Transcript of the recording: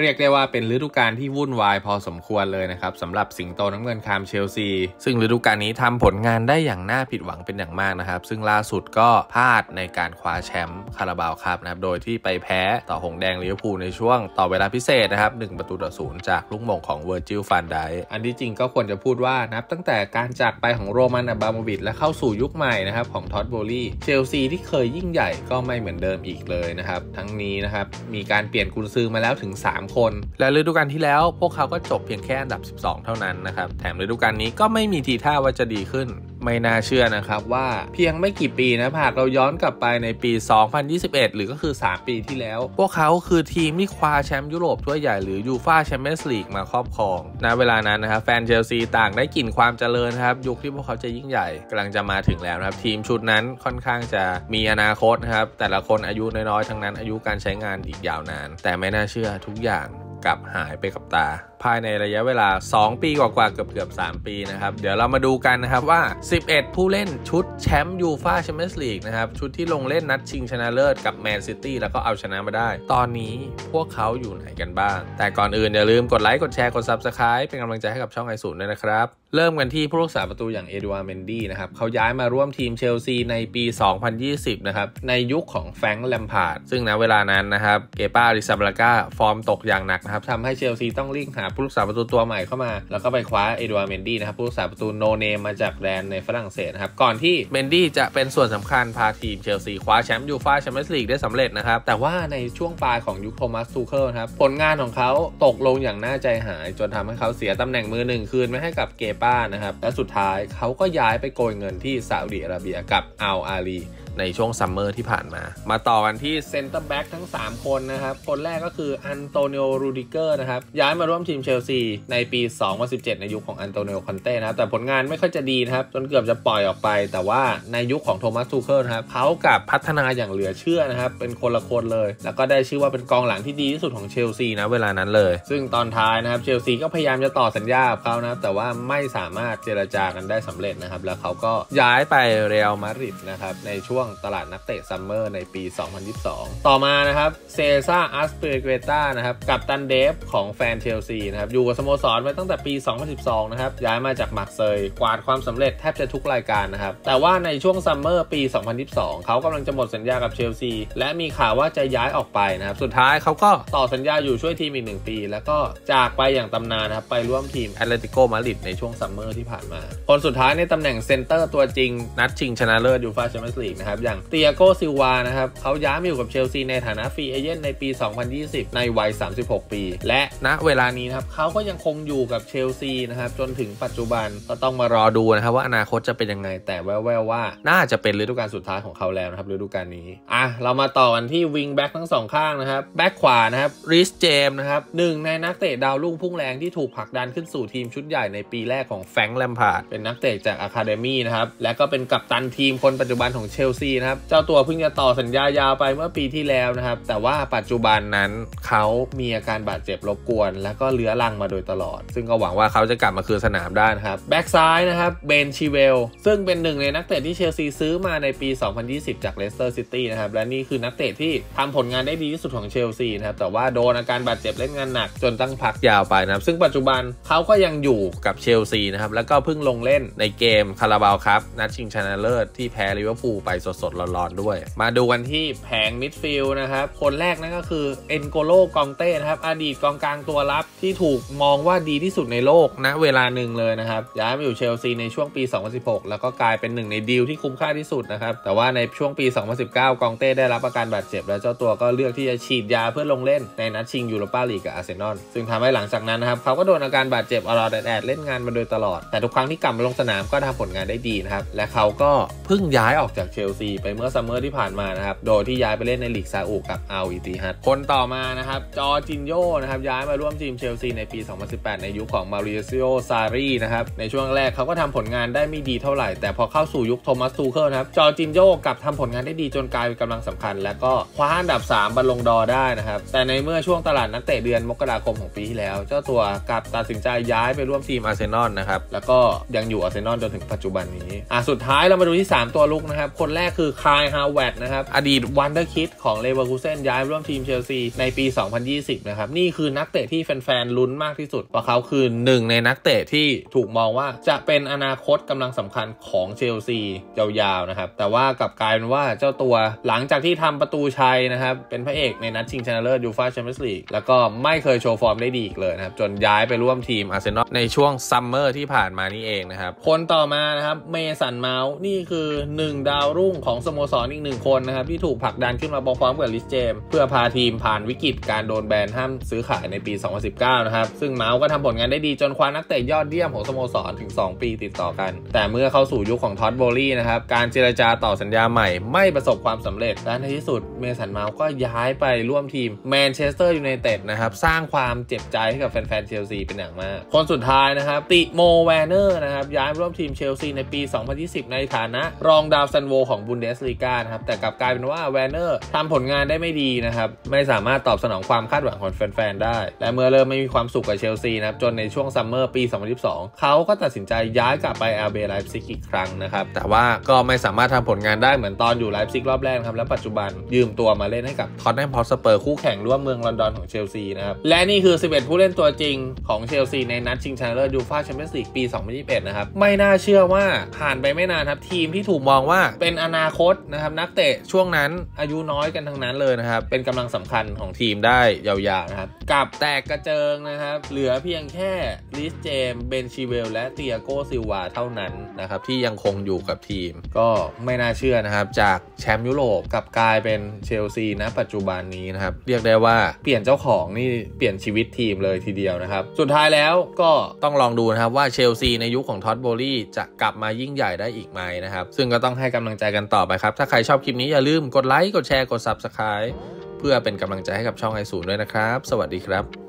เรียกได้ว่าเป็นฤดูกาลที่วุ่นวายพอสมควรเลยนะครับสำหรับสิงโตน้ำเงินคามเชลซีซึ่งฤดูกาลนี้ทำผลงานได้อย่างน่าผิดหวังเป็นอย่างมากนะครับซึ่งล่าสุดก็พลาดในการคว้าแชมป์คาราบาวคัพนะครับโดยที่ไปแพ้ต่อหงแดงลิเวอร์พูลในช่วงต่อเวลาพิเศษนะครับ1-0จากลูกโมงของเวอร์จิล ฟานไดค์อันที่จริงก็ควรจะพูดว่านับตั้งแต่การจากไปของโรมันอับราโมวิชและเข้าสู่ยุคใหม่นะครับของท็อต โบลีเชลซีที่เคยยิ่งใหญ่ก็ไม่เหมือนเดิมอีกเลยนะครับทั้งนี้นะครับมีการเปลี่ยนกุนซือมาแล้วถึง3 คนและฤดูกาลที่แล้วพวกเขาก็จบเพียงแค่อันดับ12เท่านั้นนะครับแถมฤดูกาลนี้ก็ไม่มีทีท่าว่าจะดีขึ้นไม่น่าเชื่อนะครับว่าเพียงไม่กี่ปีนะหากเราย้อนกลับไปในปี2021หรือก็คือ3 ปีที่แล้วพวกเขาคือทีมที่คว้าแชมป์ยุโรปถ้วยใหญ่หรือยูฟ่าแชมเปี้ยนส์ลีกมาครอบครองณเวลานั้นนะครับแฟนเชลซีต่างได้กลิ่นความเจริญครับยุคที่พวกเขาจะยิ่งใหญ่กำลังจะมาถึงแล้วนะครับทีมชุดนั้นค่อนข้างจะมีอนาคตนะครับแต่ละคนอายุน้อยๆทั้งนั้นอายุการใช้งานอีกยาวนานแต่ไม่น่าเชื่อทุกอย่างกลับหายไปกับตาภายในระยะเวลา2 ปีกว่าๆเกือบ3 ปีนะครับเดี๋ยวเรามาดูกันนะครับว่า11ผู้เล่นชุดแชมป์ยูฟ่าแชมเปี้ยนส์ลีกนะครับชุดที่ลงเล่นนัดชิงชนะเลิศกับแมนซิตี้แล้วก็เอาชนะมาได้ตอนนี้พวกเขาอยู่ไหนกันบ้างแต่ก่อนอื่นอย่าลืมกดไลค์กดแชร์กด Subscribe เป็นกำลังใจให้กับช่องไอศูนย์ด้วยนะครับเริ่มกันที่ผู้รักษาประตูอย่างเอดูอาร์เมนดี้นะครับเขาย้ายมาร่วมทีมเชลซีในปี2020นะครับในยุคของแฟรงค์แลมพาร์ดซึ่งณเวลานั้นนะครับเกปา อาริซาบาลากาฟอร์มตกอย่างหนักนะครับทำให้เชลซีต้องลิ่งหาผู้รักษาประตูตัวใหม่เข้ามาแล้วก็ไปคว้าเอดูอาร์เมนดี้นะครับผู้รักษาประตูโนเนมมาจากแดนในฝรั่งเศสนะครับก่อนที่เมนดี้จะเป็นส่วนสำคัญพาทีมเชลซีคว้าแชมป์ยูฟ่าแชมเปี้ยนส์ลีกได้สำเร็จนะครับแต่ว่าในช่วงปลายของยุคโทมัสทูเคิลครับผลงานของเขาตกลงอย่างน่าใจหายจนทำให้เขาเสียตำแหน่งมือ1คืนไม่ให้กับเกปานะครับและสุดท้ายเขาก็ย้ายไปโกยเงินที่ซาอุดิอาระเบียกับอัลอาลีในช่วงซัมเมอร์ที่ผ่านมาต่อกันที่เซนเตอร์แบ็กทั้ง3 คนนะครับคนแรกก็คืออันโตนิโอ รูดิเกอร์นะครับย้ายมาร่วมทีมเชลซีในปี2017ในยุคของอันโตนิโอ คอนเต้นะครับแต่ผลงานไม่ค่อยจะดีนะครับจนเกือบจะปล่อยออกไปแต่ว่าในยุคของโทมัส ทูเคิลนะครับเขากับพัฒนาอย่างเหลือเชื่อนะครับเป็นคนละคนเลยแล้วก็ได้ชื่อว่าเป็นกองหลังที่ดีที่สุดของเชลซีนะเวลานั้นเลยซึ่งตอนท้ายนะครับเชลซีก็พยายามจะต่อสัญญากับเขานะครับแต่ว่าไม่สามารถเจรจากันได้สำเร็จนะครับแล้วเขาก็ย้ายไปเรอัลมาดริดนะครับในช่วงตลาดนักเตะซัมเมอร์ในปี2022ต่อมานะครับเซซ่า อัสเปเกตานะครับกัปตันเดฟของแฟนเชลซีนะครับอยู่กับสโมสรมาตั้งแต่ปี2012นะครับย้ายมาจากมาร์เซย์กวาดความสำเร็จแทบจะทุกรายการนะครับแต่ว่าในช่วงซัมเมอร์ปี2022เขากำลังจะหมดสัญญากับเชลซีและมีข่าวว่าจะย้ายออกไปนะครับสุดท้ายเขาก็ต่อสัญญาอยู่ช่วยทีมอีก1 ปีแล้วก็จากไปอย่างตำนานนะครับไปร่วมทีมแอตเลติโกมาดริดในช่วงซัมเมอร์ที่ผ่านมาคนสุดท้ายในตำแหน่งเซนเตอร์ตัวจริงนัดชิงชนะเลิศยูฟ่าแชมเปี้ยนส์ลีกนะครับอย่างเตียโก ซิลวานะครับเขาย้ายมาอยู่กับเชลซีในฐานะฟรีเอเจนต์ในปี2020ในวัย36 ปีและณเวลานี้นะครับเขาก็ยังคงอยู่กับเชลซีนะครับจนถึงปัจจุบันก็ต้องมารอดูนะครับว่าอนาคตจะเป็นยังไงแต่แว่วๆว่าน่าจะเป็นฤดูกาลสุดท้ายของเขาแล้วนะครับฤดูกาลนี้เรามาต่อกันที่วิงแบ็กทั้ง2 ข้างนะครับแบ็กขวานะครับริช เจมส์นะครับ1ในนักเตะดาวรุ่งพุ่งแรงที่ถูกผลักดันขึ้นสู่ทีมชุดใหญ่ในปีแรกของแฟรงค์ แลมพาร์ดเป็นนักเตะจากอะคาเดมี่นะครับและก็เป็นกัปตันทีมคนปัจจุบันของเชลซีนะครับเจ้าตัวเพิ่งจะต่อสัญญายาวไปเมื่อปีที่แล้วนะครับแต่ว่าปัจจุบันนั้นเขามีอาการบาดเจ็บรบกวนแล้วก็เลื้อรังมาโดยตลอดซึ่งก็หวังว่าเขาจะกลับมาคืนสนามได้นะครับแบ็กซ้ายนะครับเบน ชิเวลซึ่งเป็น1ในนักเตะที่เชลซีซื้อมาในปี2020จากเลสเตอร์ซิตี้นะครับและนี่คือนักเตะที่ทำผลงานได้ดีที่สุดของเชลซีนะครับแต่ว่าโดนอาการบาดเจ็บเล่นงานหนักจนต้องพักยาวไปนะครับซึ่งปัจจุบันเขาก็ยังอยู่กับเชลซีนะครับแล้วก็เพิ่งลงเล่นในเกมคาราบาวคัพนัดชิงชนะเลิศที่แพ้ลิเวอร์พูลไปสดร้อนๆด้วยมาดูกันที่แผงมิดฟิลด์นะครับคนแรกนั่นก็คือเอ็นโกโล กองเต้นะครับอดีตกองกลางตัวรับที่ถูกมองว่าดีที่สุดในโลกณเวลาหนึ่งเลยนะครับย้ายมาอยู่เชลซีในช่วงปี2016แล้วก็กลายเป็น1ในดีลที่คุ้มค่าที่สุดนะครับแต่ว่าในช่วงปี2019กองเต้ได้รับอาการบาดเจ็บแล้วเจ้าตัวก็เลือกที่จะฉีดยาเพื่อลงเล่นในนัดชิงยูโรปาลีกกับอาร์เซนอลซึ่งทำให้หลังจากนั้นนะครับเขาก็โดนอาการบาดเจ็บอลอแดดเล่นงานมาโดยตลอดแต่ทุกครั้งที่กลับมาลงสนามก็ทำผลงานได้ดีนะครับและเขาก็เพิ่งย้ายออกจากเชลซีไปเมื่อซัมเมอร์ที่ผ่านมานะครับโดยที่ย้ายไปเล่นในลีกซาอุกับอัลอิติฮัดคนต่อมานะครับจอร์จินโญ่นะครับย้ายมาร่วมทีมเชลซีในปี2018ในยุคของมาริซิโอ ซารีนะครับในช่วงแรกเขาก็ทำผลงานได้ไม่ดีเท่าไหร่แต่พอเข้าสู่ยุคโทมัส ทูเคิลนะครับจอร์จินโญ่กลับทำผลงานได้ดีจนกลายเป็นกำลังสำคัญและก็คว้าอันดับ3บอลลงดอร์ได้นะครับแต่ในเมื่อช่วงตลาดนักเตะเดือนมกราคมของปีที่แล้วเจ้าตัวกลับตัดสินใจย้ายไปร่วมทีมอาร์เซนอลนะครับแล้วก็ยังอยู่อาร์เซนอลจนถึงปัจจุบันนี้สุดท้ายเรามาดูที่3 ตัวรุกนะครับคนแรก กคือคายฮาวเวิร์ดนะครับอดีตวันเดอร์คิดของเลเวอร์คูเซ่นย้ายร่วมทีมเชลซีในปี2020นะครับนี่คือนักเตะที่แฟนๆลุ้นมากที่สุดเพราะเขาคือหนึ่งในนักเตะที่ถูกมองว่าจะเป็นอนาคตกำลังสำคัญของเชลซียาวๆนะครับแต่ว่ากลับกลายเป็นว่าเจ้าตัวหลังจากที่ทำประตูชัยนะครับเป็นพระเอกในนัดชิงชนะเลิศยูฟ่าแชมเปี้ยนส์ลีกแล้วก็ไม่เคยโชว์ฟอร์มได้ดีอีกเลยนะครับจนย้ายไปร่วมทีมอาร์เซนอลในช่วงซัมเมอร์ที่ผ่านมานี่เองนะครับคนต่อมานะครับเมสันเมาส์นี่คือ1ดาวรุ่งของสโมสรอีก1คนนะครับที่ถูกผลักดันขึ้นมาพร้อมกับลิสเจมเพื่อพาทีมผ่านวิกฤตการโดนแบนห้ามซื้อขายในปี2019นะครับซึ่งเมาส์ก็ทำผลงานได้ดีจนคว้านักเตะยอดเยี่ยมของสโมสรถึง2ปีติดต่อกันแต่เมื่อเข้าสู่ยุคของท็อตโบลี่นะครับการเจรจาต่อสัญญาใหม่ไม่ประสบความสำเร็จและในที่สุดเมสันเมาส์ก็ย้ายไปร่วมทีมแมนเชสเตอร์ยูไนเต็ดนะครับสร้างความเจ็บใจให้กับแฟนๆเชลซีเป็นอย่างมากคนสุดท้ายนะครับติโมแวนเนอร์นะครับย้ายร่วมทีมเชลซีในปี2020ในฐานะรองดาวซันโวของบุนเดสลีกานะครับแต่กลับกลายเป็นว่าแวนเนอร์ทำผลงานได้ไม่ดีนะครับไม่สามารถตอบสนองความคาดหวังของแฟนๆได้และเมื่อเริ่มไม่มีความสุขกับเชลซีนะครับจนในช่วงซัมเมอร์ปี2022เขาก็ตัดสินใจย้ายกลับไปอาร์เบไลฟ์ซิกอีกครั้งนะครับแต่ว่าก็ไม่สามารถทำผลงานได้เหมือนตอนอยู่ไลฟ์ซิกรอบแรกครับและปัจจุบันยืมตัวมาเล่นให้กับท็อตแนมฮอตสเปอร์คู่แข่งร่วมเมืองลอนดอนของเชลซีนะครับและนี่คือ11ผู้เล่นตัวจริงของเชลซีในนัดชิงชนะเลิศยูฟ่าแชมเปี้ยนส์ลีกปี2021นะครับไม่น่าเชื่อว่าผ่านไปไม่นานครับทีมที่ถูกมองว่าเป็นอนาคตนะครับนักเตะช่วงนั้นอายุน้อยกันทั้งนั้นเลยนะครับเป็นกำลังสำคัญของทีมได้ยาวๆนะครับกับแตกกระเจิงนะครับเหลือเพียงแค่ลิสเจมเบนชีเวลและเตียโกซิลวาเท่านั้นนะครับที่ยังคงอยู่กับทีมก็ไม่น่าเชื่อนะครับจากแชมป์ยุโรปกลับกลายเป็นเชลซีนะปัจจุบันนี้นะครับเรียกได้ว่าเปลี่ยนเจ้าของนี่เปลี่ยนชีวิตทีมเลยทีเดียวนะครับสุดท้ายแล้วก็ต้องลองดูนะครับว่าเชลซีในยุคของท็อตโบลี่จะกลับมายิ่งใหญ่ได้อีกไหมนะครับซึ่งก็ต้องให้กำลังใจกันต่อไปครับถ้าใครชอบคลิปนี้อย่าลืมกดไลค์กดแชร์กด Subscribe เพื่อเป็นกำลังใจให้กับช่องไอศูนย์ด้วยนะครับสวัสดีครับ